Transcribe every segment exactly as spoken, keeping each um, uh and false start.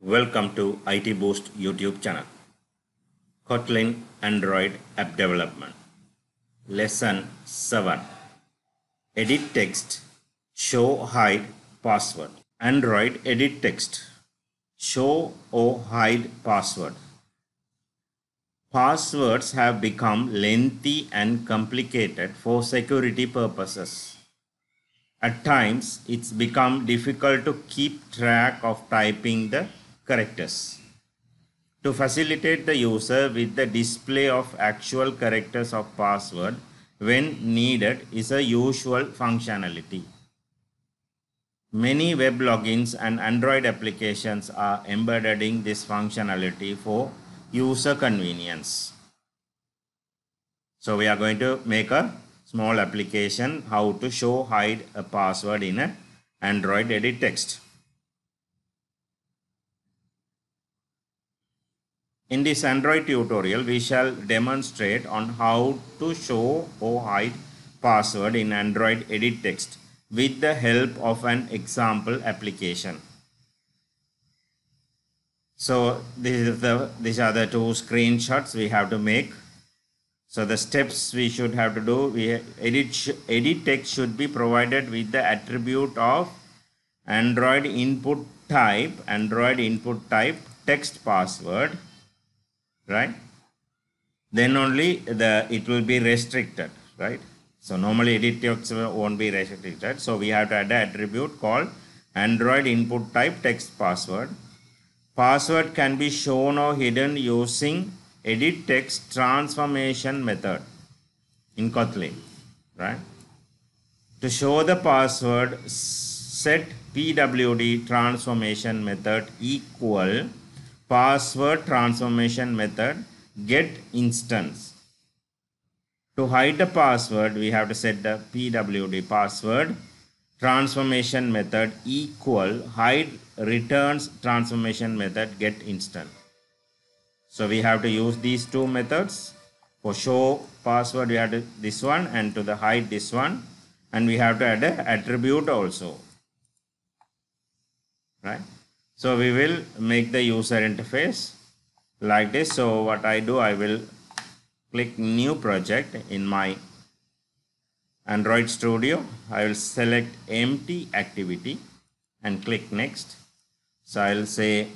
Welcome to I T Boost YouTube channel. Kotlin Android app development. Lesson seven. Edit text. Show hide password. Android edit text. Show or hide password. Passwords have become lengthy and complicated for security purposes. At times, it's become difficult to keep track of typing the characters. To facilitate the user with the display of actual characters of password when needed is a usual functionality. Many web logins and Android applications are embedding this functionality for user convenience. So we are going to make a small application how to show hide a password in an Android edit text. In this Android tutorial, we shall demonstrate on how to show or hide password in Android edit text with the help of an example application. So this is the, these are the two screenshots we have to make. So the steps we should have to do, we edit, edit text should be provided with the attribute of Android input type, Android input type text password. Right, then only the it will be restricted, right? So normally edit text won't be restricted, so we have to add an attribute called Android input type text password. Password can be shown or hidden using edit text transformation method in Kotlin, right? To show the password, set pwd transformation method equal password transformation method get instance. To hide the password, we have to set the pwd password transformation method equal hide returns transformation method get instance. So we have to use these two methods. For show password, we have to this one, and to the hide this one, and we have to add an attribute also, right? So we will make the user interface like this. So what I do, I will click new project in my Android Studio. I will select empty activity and click next. So I'll say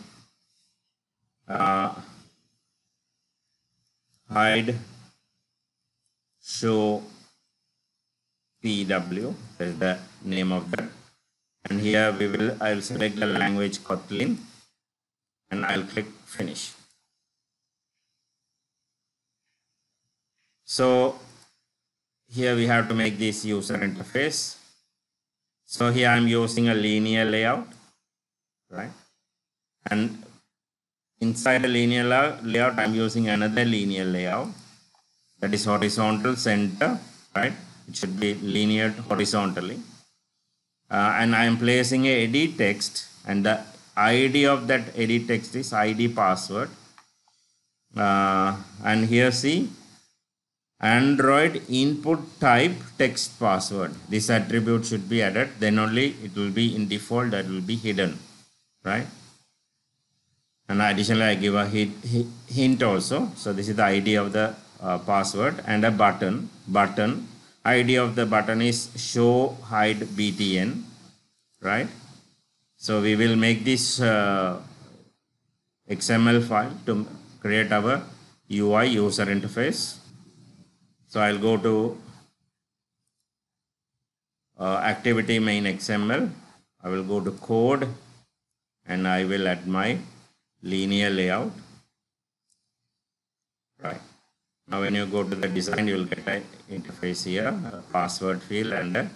uh, hide show pw, that is the name of that. And here we will, I will select the language Kotlin and I will click finish. So here we have to make this user interface. So here I am using a linear layout, right? And inside the linear layout, I am using another linear layout that is horizontal center, right? It should be linear horizontally. Uh, and I am placing a edit text, and the I D of that edit text is I D password. Uh, and here see Android input type text password. This attribute should be added, then only it will be in default, that will be hidden, right? And additionally I give a hint also. So this is the I D of the uh, password, and a button button. I D of the button is show hide btn, right? So we will make this uh, X M L file to create our U I user interface. So I'll go to uh, activity main X M L. I will go to code and I will add my linear layout, right? Now when you go to the design, you will get an interface here, a password field and a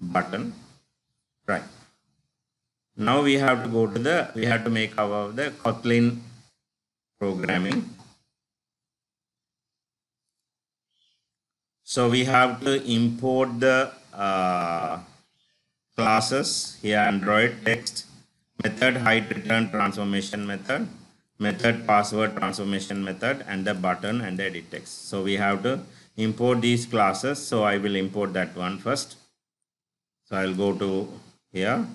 button, right? Now we have to go to the, we have to make our the Kotlin programming. So we have to import the uh, classes here, Android text, method hide return transformation method, method password transformation method, and the button and the edit text. So we have to import these classes. So I will import that one first. So I'll go to here.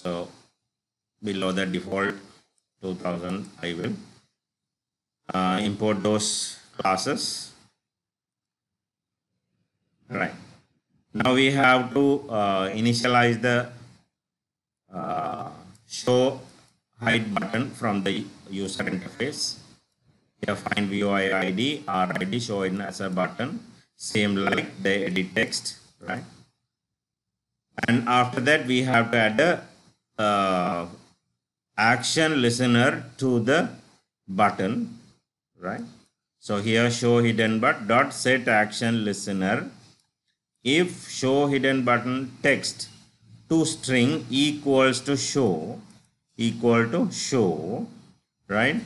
So below the default two thousand, I will uh, import those classes. Right. Now we have to uh, initialize the uh, show hide button from the user interface. Here find V O I I D, R I D, show it as a button, same like the edit text, right? And after that, we have to add a uh, action listener to the button, right? So here show hidden but dot set action listener. If show hidden button text to string equals to show equal to show, right?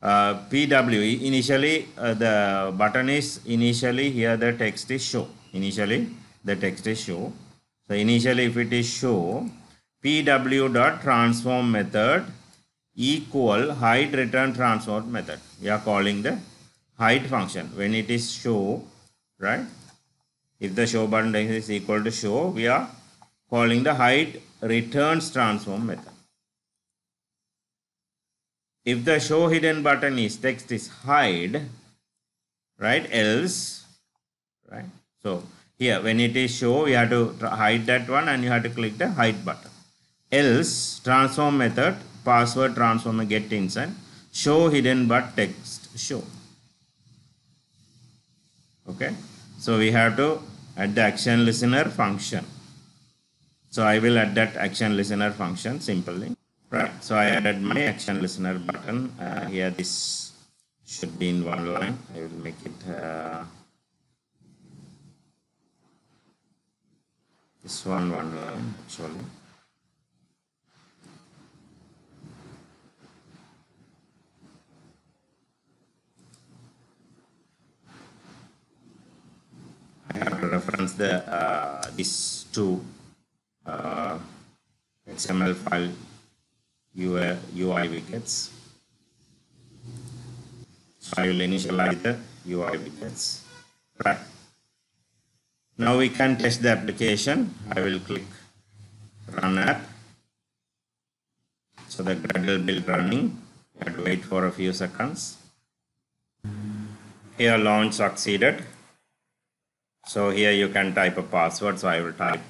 Uh, P W initially uh, the button is initially here the text is show. Initially the text is show. So initially if it is show, pwd.transform method equal hide return transform method. We are calling the hide function when it is show, right? If the show button is equal to show, we are calling the hide returns transform method. If the show hidden button is text is hide, right? Else, right? So here when it is show, you have to hide that one and you have to click the hide button. Else transform method password transform get inside show hidden but text show. Okay. So we have to add the action listener function. So I will add that action listener function simply. Right. So I added my action listener button. Uh, here this should be in one line. I will make it uh, this one one line actually. I have to reference the uh, these two uh, X M L file U I widgets. So I will initialize the U I widgets. Right. Now we can test the application. I will click Run App. So the Gradle build running. I have to wait for a few seconds. Here launch succeeded. So here you can type a password. So I will type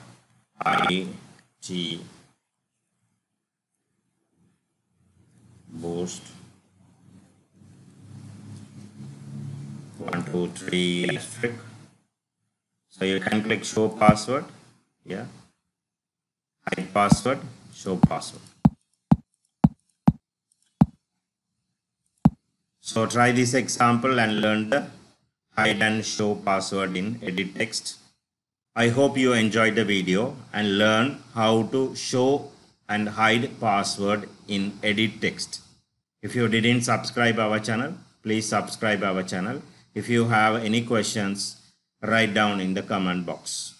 I T Boost one two three asterisk. So you can click show password. Yeah. Hide password. Show password. So try this example and learn the hide and show password in edit text. I hope you enjoyed the video and learn how to show and hide password in edit text. If you didn't subscribe our channel, please subscribe our channel. If you have any questions, write down in the comment box.